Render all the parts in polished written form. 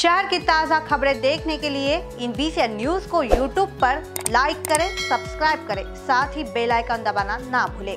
शहर की ताज़ा खबरें देखने के लिए इन BCN न्यूज को YouTube पर लाइक करें, सब्सक्राइब करें, साथ ही बेल आइकन दबाना ना भूलें।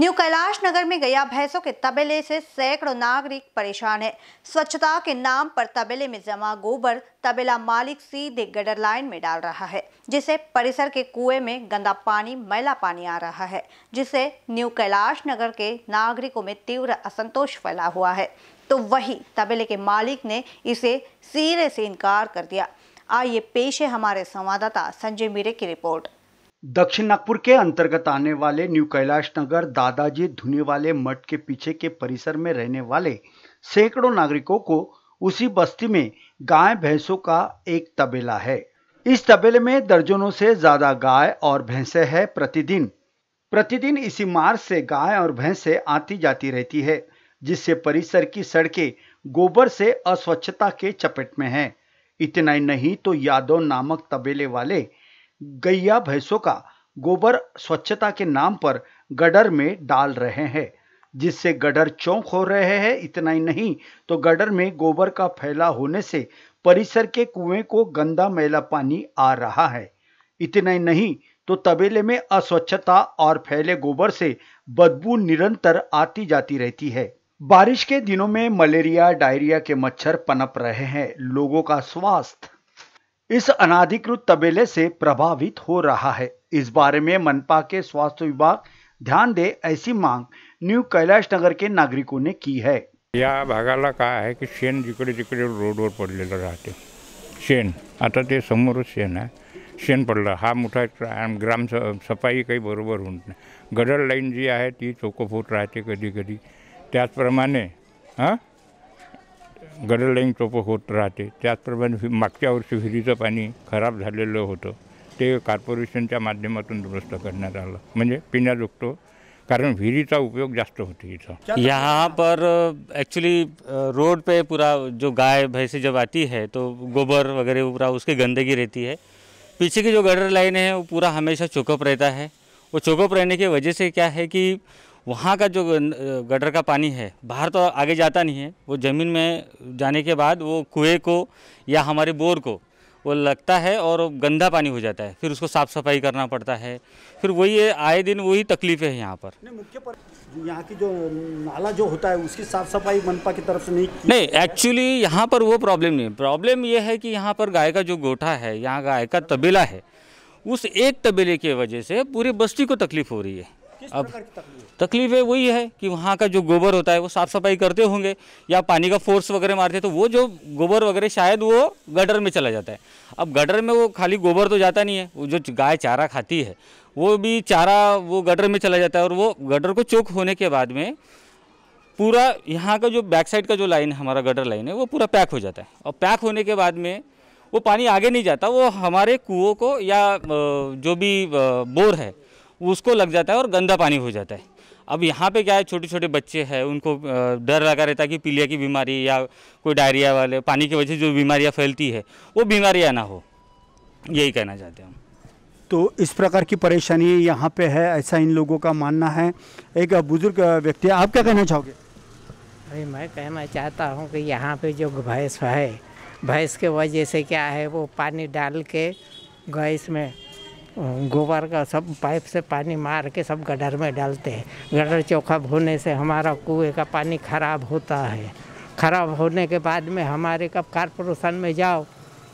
न्यू कैलाश नगर में गया भैंसों के तबेले से सैकड़ों नागरिक परेशान है। स्वच्छता के नाम पर तबेले में जमा गोबर तबेला मालिक सीधे गटर लाइन में डाल रहा है, जिससे परिसर के कुएं में गंदा पानी, मैला पानी आ रहा है, जिससे न्यू कैलाश नगर के नागरिकों में तीव्र असंतोष फैला हुआ है। तो वही तबेले के मालिक ने इसे सिरे से इनकार कर दिया। आइए पेश है हमारे संवाददाता संजय मीरे की रिपोर्ट। दक्षिण नागपुर के अंतर्गत आने वाले न्यू कैलाश नगर दादाजी धुनी वाले मठ के पीछे के परिसर में रहने वाले सैकड़ों नागरिकों को उसी बस्ती में गाय भैंसों का एक तबेला है। इस तबेले में दर्जनों से ज्यादा गाय और भैंसे हैं। प्रतिदिन इसी मार्ग से गाय और भैंसे आती जाती रहती है, जिससे परिसर की सड़कें गोबर से अस्वच्छता के चपेट में है। इतना ही नहीं तो यादव नामक तबेले वाले गैया भैंसों का गोबर स्वच्छता के नाम पर गडर में डाल रहे हैं, जिससे गडर चौक हो रहे हैं। इतना ही नहीं तो गडर में गोबर का फैला होने से परिसर के कुएं को गंदा मैला पानी आ रहा है। इतना ही नहीं तो तबेले में अस्वच्छता और फैले गोबर से बदबू निरंतर आती जाती रहती है। बारिश के दिनों में मलेरिया, डायरिया के मच्छर पनप रहे हैं। लोगों का स्वास्थ्य इस अनाधिकृत तबेले से प्रभावित हो रहा है। इस बारे में मनपा के स्वास्थ्य विभाग ध्यान दे, ऐसी मांग न्यू कैलाश नगर के नागरिकों ने की है। या भागाला काय आहे की शेण जिकडे तिकडे रोडवर पडलेलं राहते। शेण आता ते समोर शेण आहे, शेण पडलं हा मोठा ग्राम सफाई काही बरोबर होत नाही। गडर लाईन जी आहे ती चोकोफूट राहते कधी-कधी, त्याचप्रमाणे गडर लाईन चोप होत राहते। त्याचप्रमाणे मागच्या वर्षी विहिरीचं पाणी खराब झालेलं होतं, ते कॉर्पोरेशनच्या माध्यमातून दुरुस्त करण्यात आलं, म्हणजे पिण्याजोगतो, कारण विहिरीचा उपयोग जास्त होतो इथं। यहाँ पर एक्चुअली रोड पे पूरा जो गाय भैंसे जब आती है तो गोबर वगैरह पूरा उसकी गंदगी रहती है। पीछे की जो गडर लाइन है वो पूरा हमेशा चौकअप रहता है। वो चौकअप रहने की वजह से क्या है कि वहाँ का जो गटर का पानी है बाहर तो आगे जाता नहीं है, वो ज़मीन में जाने के बाद वो कुएं को या हमारे बोर को वो लगता है और गंदा पानी हो जाता है। फिर उसको साफ़ सफाई करना पड़ता है, फिर वही आए दिन वही तकलीफ़ है यहाँ पर। मुख्य पर यहाँ की जो नाला जो होता है उसकी साफ़ सफाई मनपा की तरफ से नहीं, एक्चुअली यहाँ पर वो प्रॉब्लम नहीं। प्रॉब्लम ये है कि यहाँ पर गाय का जो गोठा है, यहाँ गाय का तबेला है, उस एक तबेले की वजह से पूरी बस्ती को तकलीफ़ हो रही है। अब तकलीफ है वही है कि वहाँ का जो गोबर होता है वो साफ सफाई करते होंगे या पानी का फोर्स वगैरह मारते, तो वो जो गोबर वगैरह शायद वो गटर में चला जाता है। अब गटर में वो खाली गोबर तो जाता नहीं है, वो जो गाय चारा खाती है वो भी चारा वो गटर में चला जाता है, और वो गटर को चोक होने के बाद में पूरा यहाँ का जो बैक साइड का जो लाइन हमारा गटर लाइन है वो पूरा पैक हो जाता है, और पैक होने के बाद में वो पानी आगे नहीं जाता, वो हमारे कुओं को या जो भी बोर है उसको लग जाता है और गंदा पानी हो जाता है। अब यहाँ पे क्या है, छोटे छोटे बच्चे हैं, उनको डर लगा रहता है कि पीलिया की बीमारी या कोई डायरिया वाले पानी की वजह से जो बीमारियाँ फैलती है वो बीमारियाँ ना हो, यही कहना चाहते हैं हम। तो इस प्रकार की परेशानी यहाँ पे है, ऐसा इन लोगों का मानना है। एक बुजुर्ग व्यक्ति, आप क्या कहना चाहोगे? अरे मैं कहना चाहता हूँ कि यहाँ पर जो भैंस है, भैंस के वजह से क्या है वो पानी डाल के गैस में गोबर का सब पाइप से पानी मार के सब गडर में डालते हैं। गडर चोखा होने से हमारा कुएं का पानी खराब होता है। खराब होने के बाद में हमारे का कॉर्पोरेशन में जाओ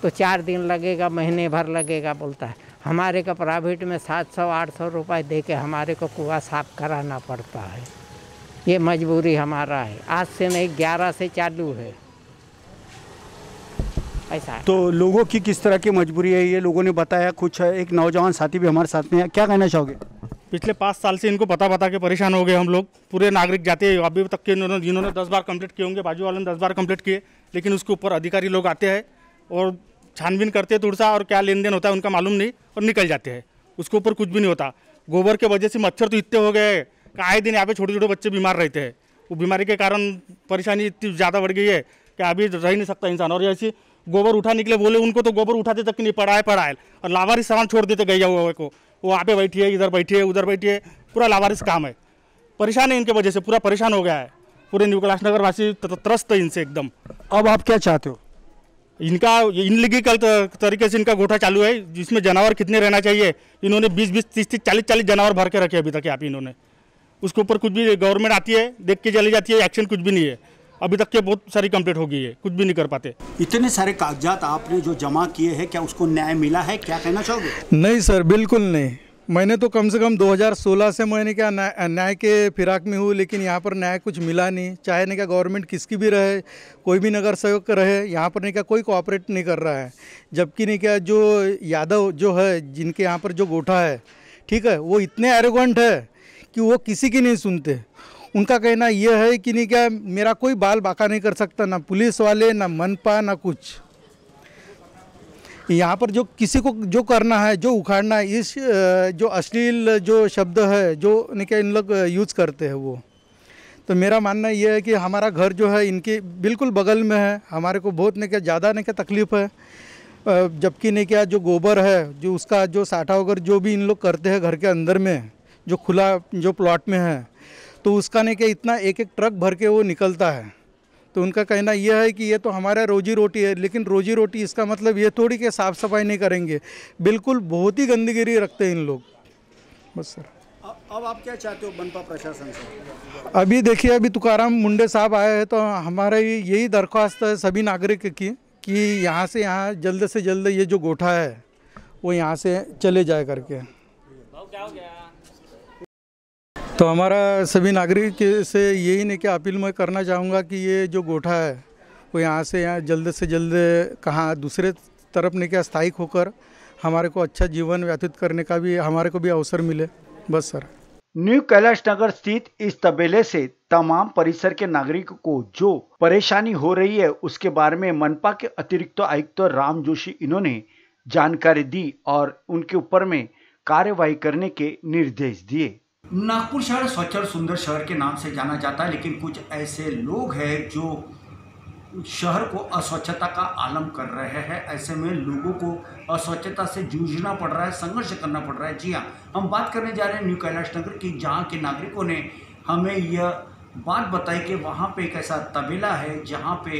तो 4 दिन लगेगा, महीने भर लगेगा बोलता है। हमारे का प्राइवेट में 700-800 रुपये दे के हमारे को कुआ साफ कराना पड़ता है। ये मजबूरी हमारा है, आज से नहीं 11 से चालू है ऐसा। तो लोगों की किस तरह की मजबूरी है ये लोगों ने बताया। कुछ एक नौजवान साथी भी हमारे साथ में है, क्या कहना चाहोगे? पिछले 5 साल से इनको बता के परेशान हो गए हम लोग, पूरे नागरिक जाते हैं। अभी तक के जिन्होंने 10 बार कंप्लीट किए होंगे, बाजू वालों ने 10 बार कंप्लीट किए, लेकिन उसके ऊपर अधिकारी लोग आते हैं और छानबीन करते हैं थोड़ा, और क्या लेन देन होता है उनका मालूम नहीं, और निकल जाते हैं। उसके ऊपर कुछ भी नहीं होता। गोबर के वजह से मच्छर तो इतने हो गए, आए दिन यहाँ पे छोटे छोटे बच्चे बीमार रहते हैं। वो बीमारी के कारण परेशानी इतनी ज़्यादा बढ़ गई है कि अभी रह नहीं सकता इंसान। और ऐसी गोबर उठा निकले बोले उनको, तो गोबर उठाते तक नहीं, पड़ा है और लावारिस सामान छोड़ देते गैया हुआ को। वो वहाँ पे बैठी है, इधर बैठी है, उधर बैठी है, पूरा लावारिस काम है। परेशान है इनके वजह से, पूरा परेशान हो गया है। पूरे न्यू कैलाश नगरवासी त्रस्त है इनसे एकदम। अब आप क्या चाहते हो? इनका इनलीगल तरीके से इनका गोठा चालू है जिसमें जानवर कितने रहना चाहिए, इन्होंने 20-20, 30-40 जानवर भर के रखे अभी तक यहाँ पे इन्होंने। उसके ऊपर कुछ भी गवर्नमेंट आती है, देख के चली जाती है, एक्शन कुछ भी नहीं है अभी तक के। बहुत सारी कंप्लेंट हो गई है, कुछ भी नहीं कर पाते। इतने सारे कागजात आपने जो जमा किए हैं, क्या उसको न्याय मिला है? क्या कहना चाहोगे? नहीं सर, बिल्कुल नहीं। मैंने तो कम से कम 2016 से मैंने क्या न्याय के फिराक में हूँ, लेकिन यहाँ पर न्याय कुछ मिला नहीं। चाहे नहीं क्या गवर्नमेंट किसकी भी रहे, कोई भी नगर सेवक रहे, यहाँ पर नहीं क्या कोई कोऑपरेट नहीं कर रहा है। जबकि नहीं क्या जो यादव जो है, जिनके यहाँ पर जो गोठा है, ठीक है, वो इतने एरोगेंट है कि वो किसी की नहीं सुनते। उनका कहना यह है कि नहीं क्या मेरा कोई बाल बाका नहीं कर सकता, ना पुलिस वाले, ना मनपा, ना कुछ। यहाँ पर जो किसी को जो करना है, जो उखाड़ना है, इस जो अश्लील जो शब्द है जो नहीं क्या इन लोग यूज़ करते हैं वो, तो मेरा मानना यह है कि हमारा घर जो है इनके बिल्कुल बगल में है, हमारे को बहुत नहीं क्या ज़्यादा नहीं क्या तकलीफ़ है। जबकि नहीं क्या जो गोबर है, जो उसका जो साठा वगैरह जो भी इन लोग करते हैं घर के अंदर में, जो खुला जो प्लॉट में है, तो उसका नहीं क्या इतना एक एक ट्रक भर के वो निकलता है। तो उनका कहना यह है कि ये तो हमारा रोजी रोटी है, लेकिन रोजी रोटी इसका मतलब ये थोड़ी कि साफ़ सफाई नहीं करेंगे। बिल्कुल बहुत ही गंदगी रखते हैं इन लोग। बस सर, अब आप क्या चाहते हो बनपा प्रशासन से? अभी देखिए, अभी तुकाराम मुंडे साहब आए हैं, तो हमारा यही दरख्वास्त है सभी नागरिक की कि यहाँ से यहाँ जल्द से जल्द ये जो गोठा है वो यहाँ से चले जाए करके। तो हमारा सभी नागरिक से यही नहीं कि अपील मैं करना चाहूँगा कि ये जो गोठा है वो यहाँ से यहाँ जल्द से जल्द कहाँ दूसरे तरफ नहीं क्या स्थायिक होकर हमारे को अच्छा जीवन व्यतीत करने का भी हमारे को भी अवसर मिले। बस सर। न्यू कैलाश नगर स्थित इस तबेले से तमाम परिसर के नागरिकों को जो परेशानी हो रही है उसके बारे में मनपा के अतिरिक्त आयुक्त राम जोशी इन्होंने जानकारी दी और उनके ऊपर में कार्यवाही करने के निर्देश दिए। नागपुर शहर स्वच्छ और सुंदर शहर के नाम से जाना जाता है, लेकिन कुछ ऐसे लोग हैं जो शहर को अस्वच्छता का आलम कर रहे हैं। ऐसे में लोगों को अस्वच्छता से जूझना पड़ रहा है, संघर्ष करना पड़ रहा है। जी हाँ, हम बात करने जा रहे हैं न्यू कैलाश नगर की, जहाँ के नागरिकों ने हमें यह बात बताई कि वहाँ पे एक ऐसा तबेला है जहाँ पे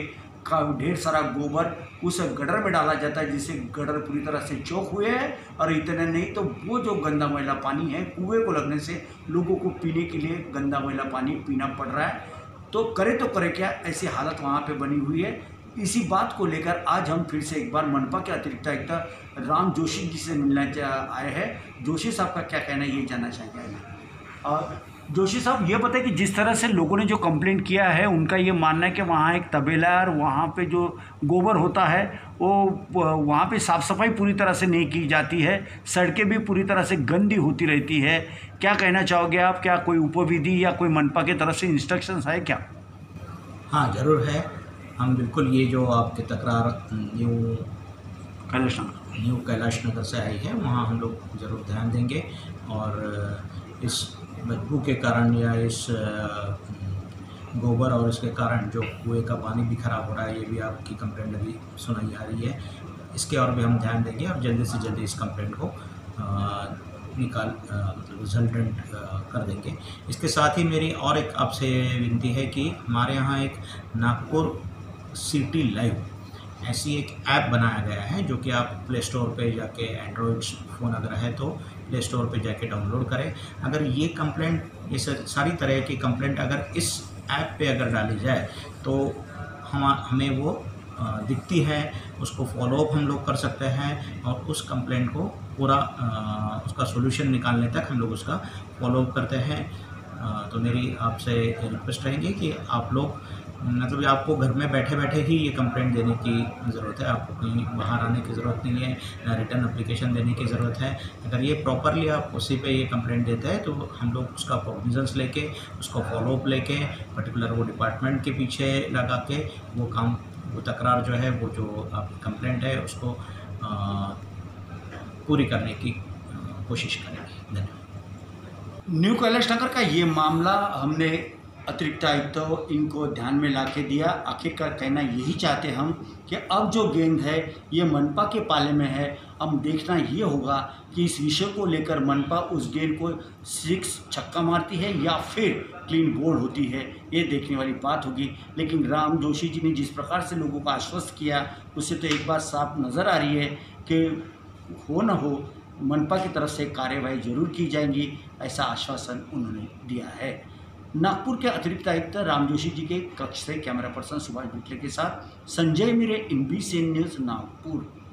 ढेर सारा गोबर उस गडर में डाला जाता है, जिससे गडर पूरी तरह से चौक हुए हैं। और इतने नहीं तो वो जो गंदा मैला पानी है कुएं को लगने से लोगों को पीने के लिए गंदा मैला पानी पीना पड़ रहा है। तो करे क्या, ऐसी हालत वहाँ पे बनी हुई है। इसी बात को लेकर आज हम फिर से एक बार मनपा के अतिरिक्त आयुक्त राम जोशी जी से मिलना आए हैं। जोशी साहब का क्या कहना है ये जानना चाहेंगे। और जोशी साहब ये बताए कि जिस तरह से लोगों ने जो कंप्लेंट किया है, उनका ये मानना है कि वहाँ एक तबेला है और वहाँ पे जो गोबर होता है वो वहाँ पे साफ़ सफाई पूरी तरह से नहीं की जाती है, सड़कें भी पूरी तरह से गंदी होती रहती है। क्या कहना चाहोगे आप? क्या कोई उपविधि या कोई मनपा की तरफ से इंस्ट्रक्शंस है क्या? हाँ ज़रूर है। हम बिल्कुल ये जो आपकी तकरार न्यू कैलाश नगर से आई है वहाँ हम लोग ज़रूर ध्यान देंगे। और इस बदबू के कारण या इस गोबर और इसके कारण जो कुएं का पानी भी खराब हो रहा है, ये भी आपकी कंप्लेंट अभी सुनाई आ रही है, इसके और भी हम ध्यान देंगे और जल्दी से जल्दी इस कंप्लेंट को रिजल्टेंट कर देंगे। इसके साथ ही मेरी और एक आपसे विनती है कि हमारे यहाँ एक नागपुर सिटी लाइव ऐसी एक ऐप बनाया गया है, जो कि आप प्ले स्टोर पे जाके, एंड्रॉयड फ़ोन अगर है तो प्ले स्टोर पे जाके डाउनलोड करें। अगर ये कंप्लेंट, ये सारी तरह की कंप्लेंट अगर इस ऐप पे अगर डाली जाए तो हमें वो दिखती है, उसको फॉलोअप हम लोग कर सकते हैं और उस कंप्लेंट को पूरा उसका सोल्यूशन निकालने तक हम लोग उसका फॉलोअप करते हैं। तो मेरी आपसे रिक्वेस्ट रहेंगी कि आप लोग मतलब आपको घर में बैठे बैठे ही ये कंप्लेंट देने की ज़रूरत है, आपको कहीं बाहर आने की ज़रूरत नहीं है, ना रिटर्न एप्लीकेशन देने की ज़रूरत है। अगर ये प्रॉपरली आप उसी पे ये कंप्लेंट देते हैं तो हम लोग उसका प्रोविजंस लेके, उसको फॉलोअप लेके, पर्टिकुलर वो डिपार्टमेंट के पीछे लगा के वो काम, वो तकरार जो है, वो जो आपकी कंप्लेंट है उसको पूरी करने की कोशिश करेंगे। धन्यवाद। न्यू कैलाश नगर का ये मामला हमने अतिरिक्त आयुक्त तो इनको ध्यान में ला के दिया। आखिरकार कहना यही चाहते हम कि अब जो गेंद है ये मनपा के पाले में है। हम देखना ये होगा कि इस विषय को लेकर मनपा उस गेंद को सिक्स छक्का मारती है या फिर क्लीन बोल्ड होती है, ये देखने वाली बात होगी। लेकिन राम जोशी जी ने जिस प्रकार से लोगों को आश्वस्त किया उससे तो एक बात साफ नज़र आ रही है कि हो न हो मनपा की तरफ से कार्यवाही जरूर की जाएगी, ऐसा आश्वासन उन्होंने दिया है। नागपुर के अतिरिक्त आयुक्त राम जोशी जी के कक्ष से कैमरा पर्सन सुभाष बिटले के साथ संजय मिरे, BCN न्यूज़, नागपुर।